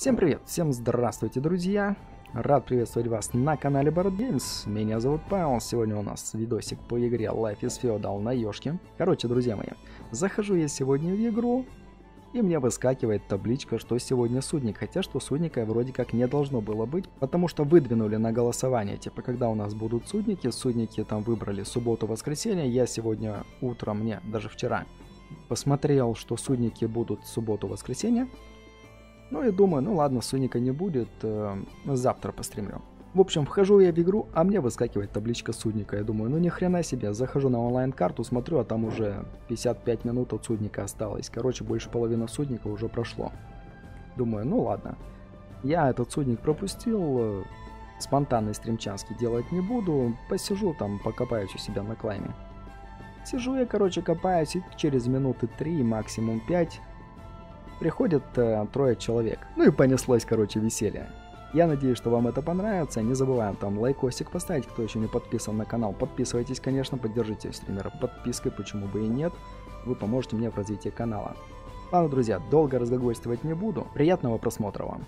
Всем привет, всем здравствуйте, друзья! Рад приветствовать вас на канале Barrett Games. Меня зовут Павел. Сегодня у нас видосик по игре Life is Feudal на ёшке. Короче, друзья мои, захожу я сегодня в игру, и мне выскакивает табличка, что сегодня судник. Хотя, что судника вроде как не должно было быть, потому что выдвинули на голосование. Типа, когда у нас будут судники там выбрали субботу-воскресенье. Я сегодня утром, не, даже вчера, посмотрел, что судники будут субботу-воскресенье. Ну и думаю, ну ладно, судника не будет, завтра постримлю. В общем, вхожу я в игру, а мне выскакивает табличка судника. Я думаю, ну ни хрена себе, захожу на онлайн-карту, смотрю, а там уже 55 минут от судника осталось. Короче, больше половины судника уже прошло. Думаю, ну ладно, я этот судник пропустил, спонтанный стримчанский делать не буду, посижу там, покопаюсь у себя на клайме. Сижу я, короче, копаюсь, и через минуты 3, максимум 5... приходят трое человек. Ну и понеслось, короче, веселье. Я надеюсь, что вам это понравится. Не забываем там лайкосик поставить, кто еще не подписан на канал. Подписывайтесь, конечно, поддержите стримера подпиской, почему бы и нет. Вы поможете мне в развитии канала. Ладно, друзья, долго разглагольствовать не буду. Приятного просмотра вам.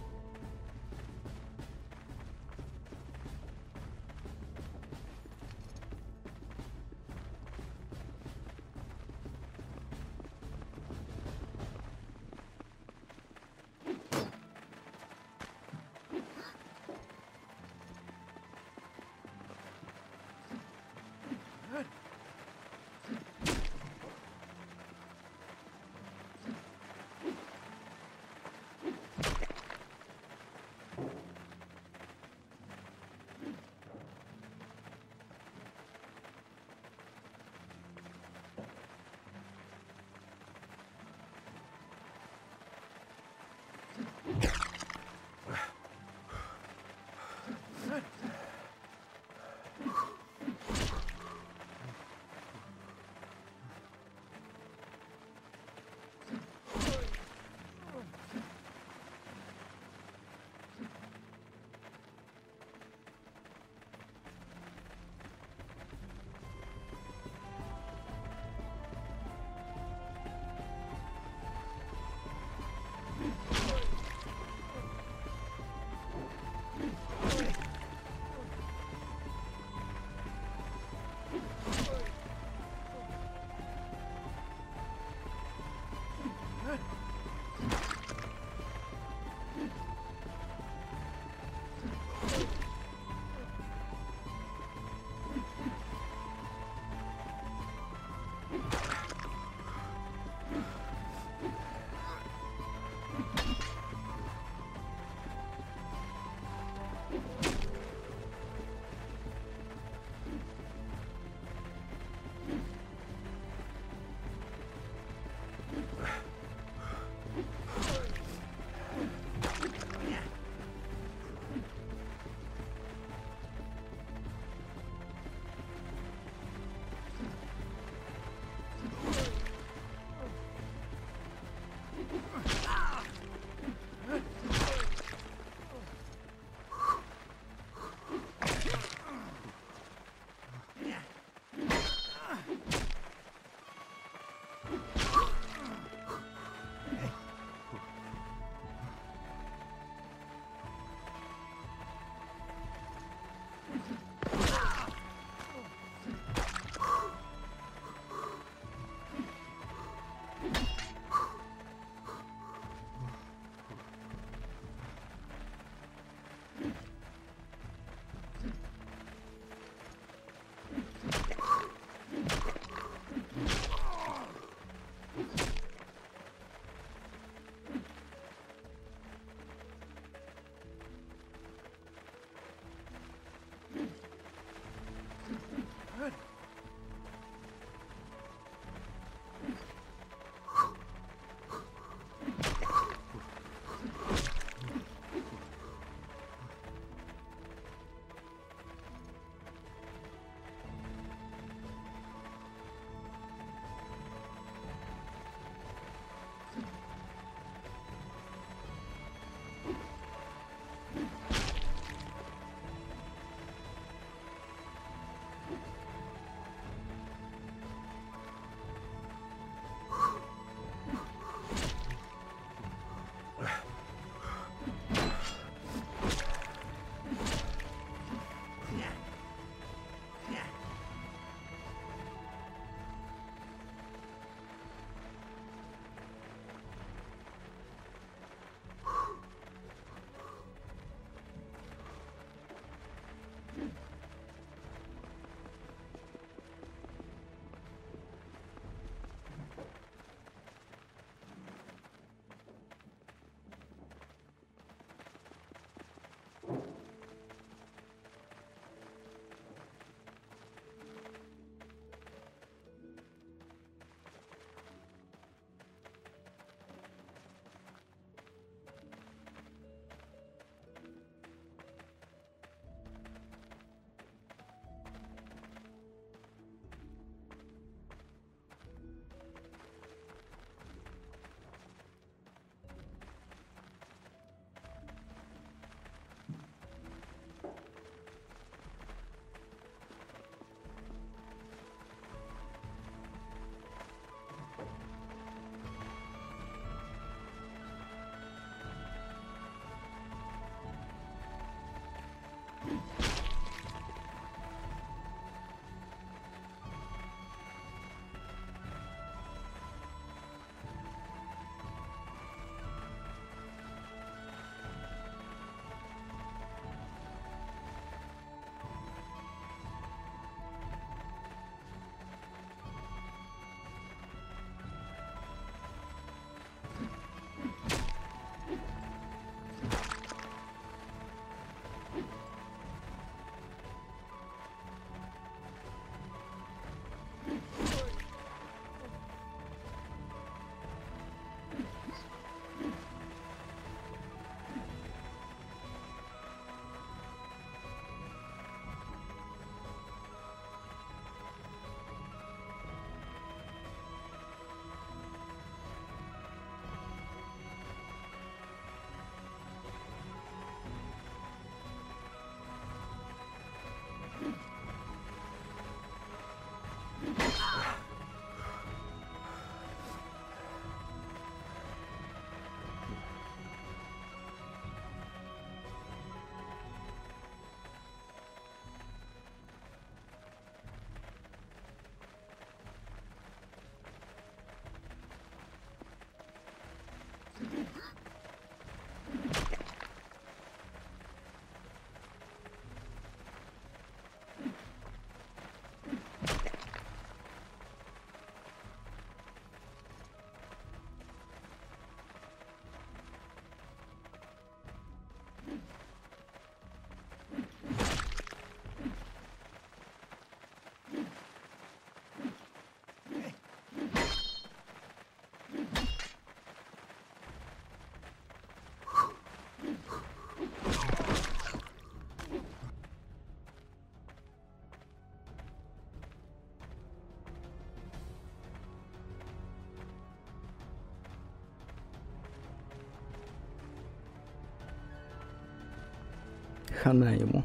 хана ему.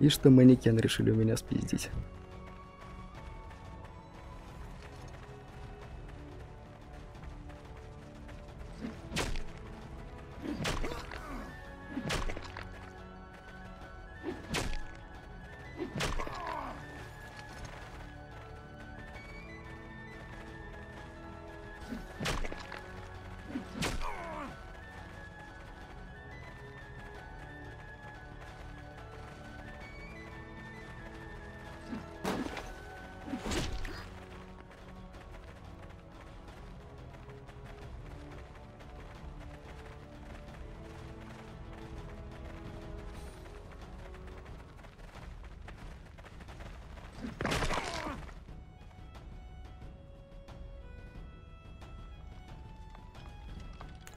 И что манекен решили у меня спиздить.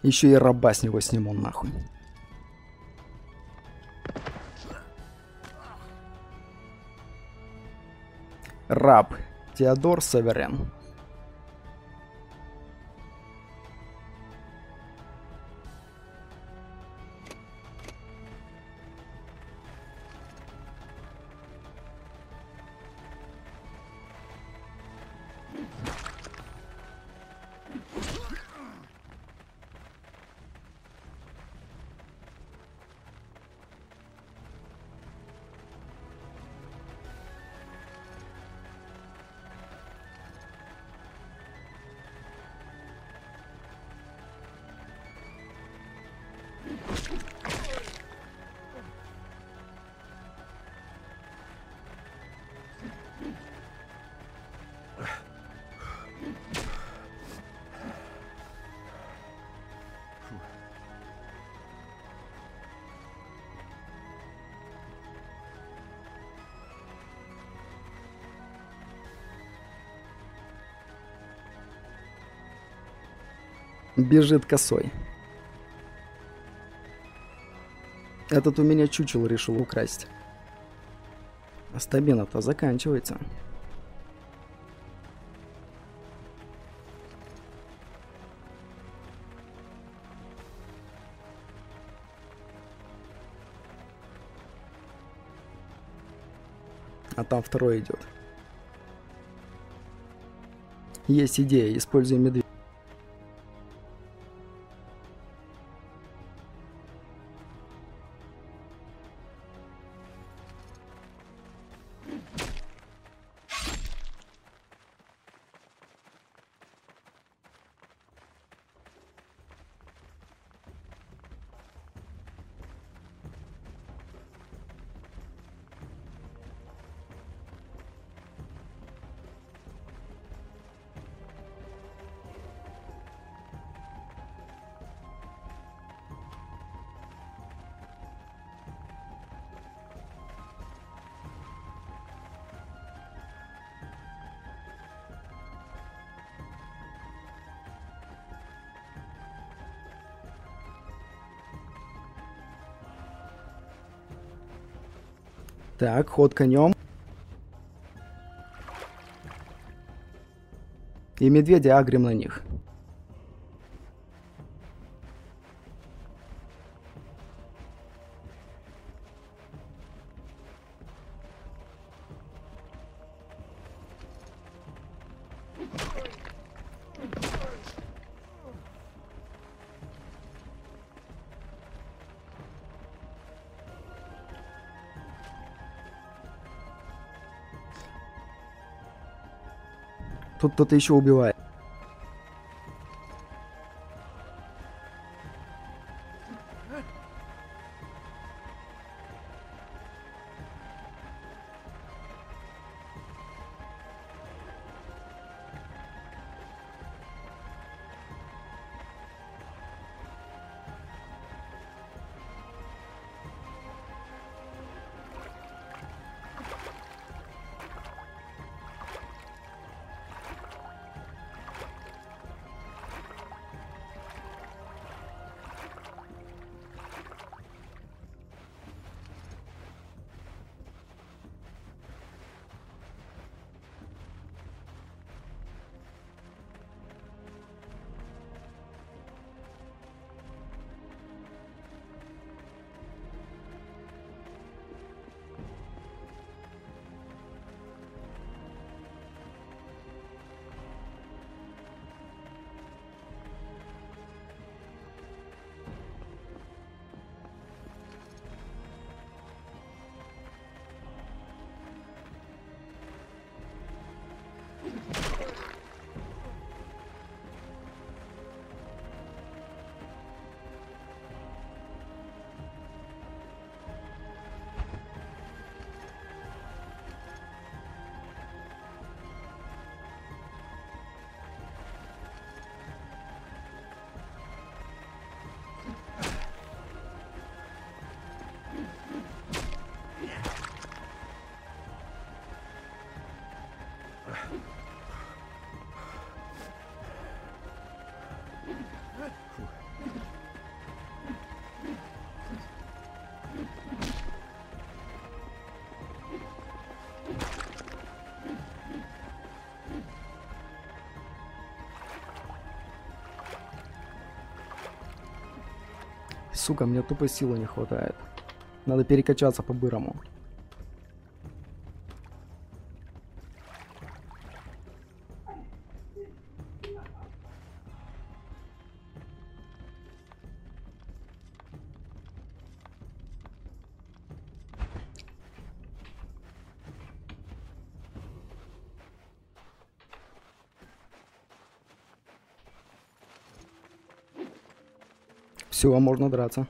Еще и раба с него сниму нахуй. Раб Теодор Саверен. Бежит косой. Этот у меня чучело решил украсть. А стамина-то заканчивается. А там второй идет. Есть идея, используй медведя. Так, ход конем. И медведя агрим на них. Тут кто-то еще убивает. Сука, мне тупо силы не хватает. Надо перекачаться по-бырому. Все, можно драться.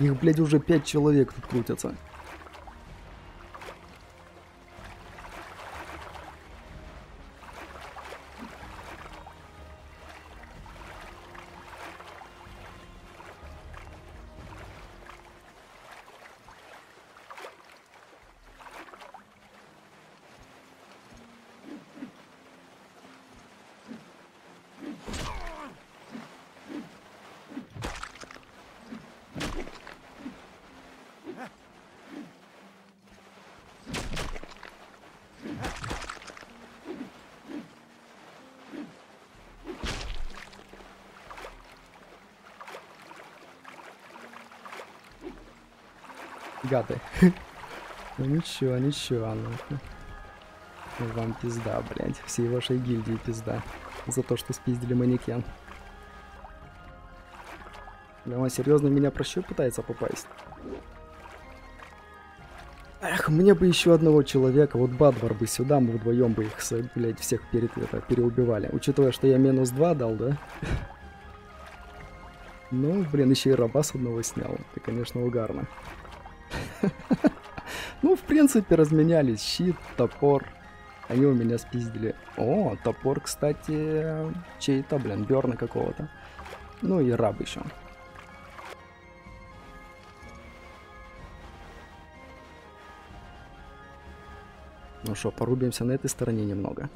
Их, блядь, уже 5 человек тут крутятся. Гады. Ну ничего, ничего, ну вам пизда, блядь, всей вашей гильдии пизда за то, что спиздили манекен. Да он серьезно меня проще пытается попасть. Эх, мне бы еще одного человека, вот Бадвар бы сюда, мы вдвоем бы их, блядь, всех переубивали. Учитывая, что я минус 2 дал, да? Ну, блин, еще и раба с одного снял. Это, конечно, угарно. Ну, в принципе, разменялись. Щит, топор. Они у меня спиздили. О, топор, кстати, чей-то, блин, Берна какого-то. Ну и раб еще. Ну что, порубимся на этой стороне немного.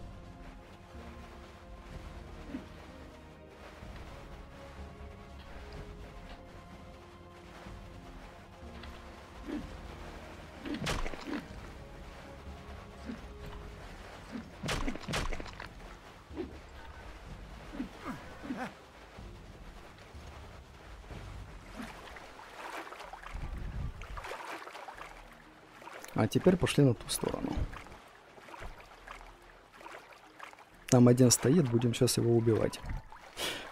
А теперь пошли на ту сторону. Там один стоит, будем сейчас его убивать.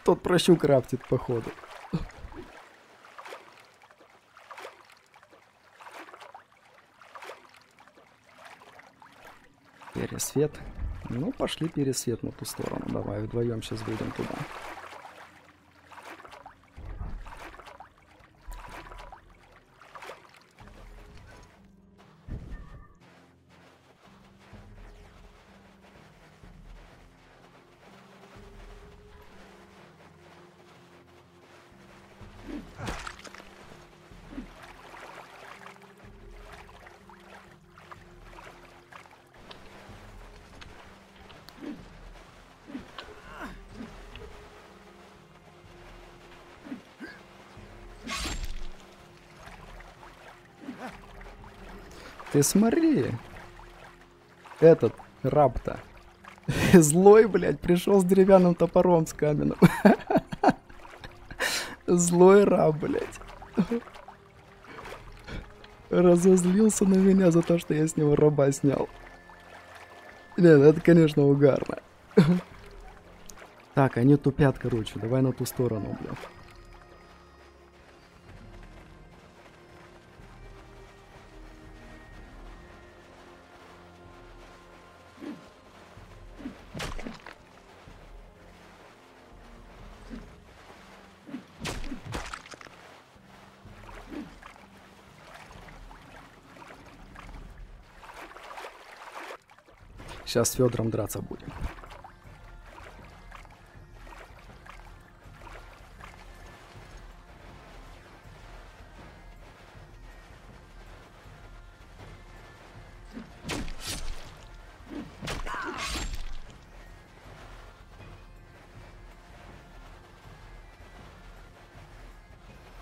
Тот прощу крафтит, походу. Пересвет. Ну, пошли пересвет на ту сторону. Давай, вдвоем сейчас выйдем туда. Ты смотри. Этот раб-то злой, блядь, пришел с деревянным топором, с каменным. Злой раб, блядь. Разозлился на меня за то, что я с него раба снял. Блин, это, конечно, угарно. Так, они тупят, короче. Давай на ту сторону, блядь. Сейчас с Федором драться будем.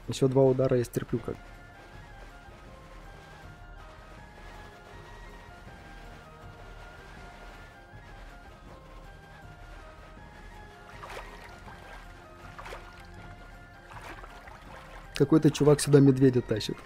Еще два удара я стерплю как. Какой-то чувак сюда медведя тащит.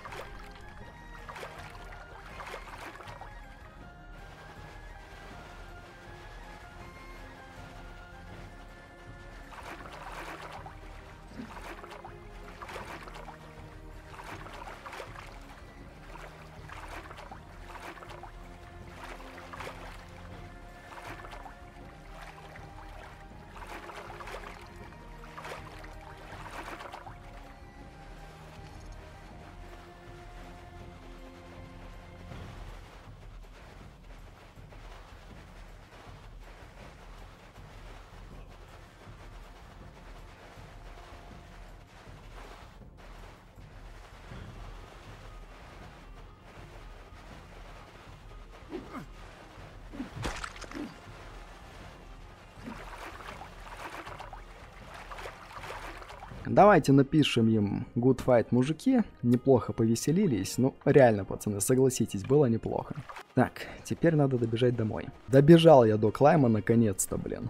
Давайте напишем им good fight, мужики. Неплохо повеселились. Ну, реально, пацаны, согласитесь, было неплохо. Так, теперь надо добежать домой. Добежал я до Клайма наконец-то, блин.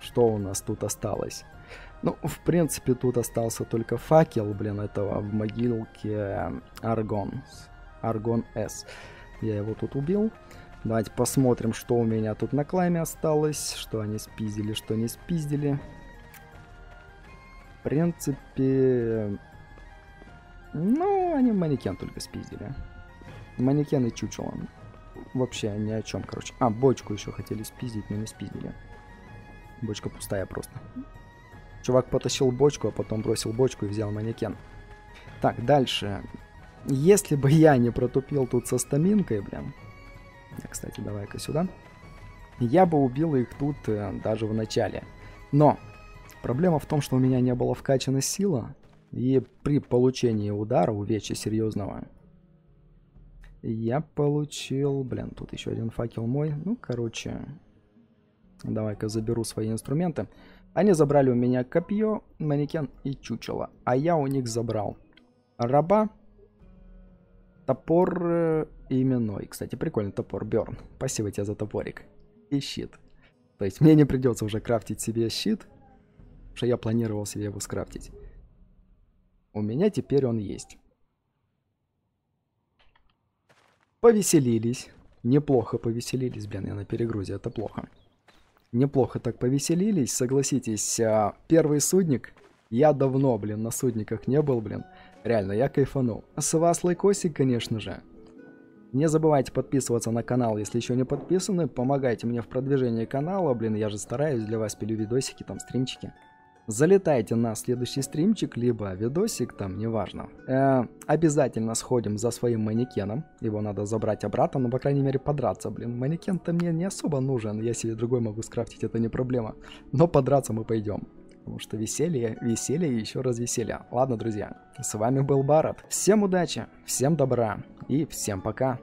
Что у нас тут осталось? Ну, в принципе, тут остался только факел, блин, этого в могилке Аргон. Аргон С. Я его тут убил. Давайте посмотрим, что у меня тут на Клайме осталось. Что они спиздили, что не спиздили. В принципе, ну, они манекен только спиздили. Манекен и чучело. Вообще ни о чем, короче. А, бочку еще хотели спиздить, но не спиздили. Бочка пустая просто. Чувак потащил бочку, а потом бросил бочку и взял манекен. Так, дальше. Если бы я не протупил тут со стаминкой, блин. Кстати, давай-ка сюда. Я бы убил их тут даже в начале. Но... Проблема в том, что у меня не было вкачана сила, и при получении удара, увечья серьезного, я получил... Блин, тут еще один факел мой. Ну, короче, давай-ка заберу свои инструменты. Они забрали у меня копье, манекен и чучело, а я у них забрал раба, топор и именной. Кстати, прикольный топор, Берн. Спасибо тебе за топорик. И щит. То есть мне не придется уже крафтить себе щит. Что я планировал себе его скрафтить. У меня теперь он есть. Повеселились. Неплохо повеселились. Блин, я на перегрузе, это плохо. Неплохо так повеселились. Согласитесь, первый судник. Я давно, блин, на судниках не был, блин. Реально, я кайфанул. С вас лайкосик, конечно же. Не забывайте подписываться на канал, если еще не подписаны. Помогайте мне в продвижении канала. Блин, я же стараюсь, для вас пилю видосики, там стримчики. Залетайте на следующий стримчик, либо видосик, там, неважно. Обязательно сходим за своим манекеном. Его надо забрать обратно, но, по крайней мере, подраться. Блин, манекен-то мне не особо нужен. Я себе другой могу скрафтить, это не проблема. Но подраться мы пойдем. Потому что веселье, веселье и еще раз веселье. Ладно, друзья, с вами был Барат. Всем удачи, всем добра и всем пока.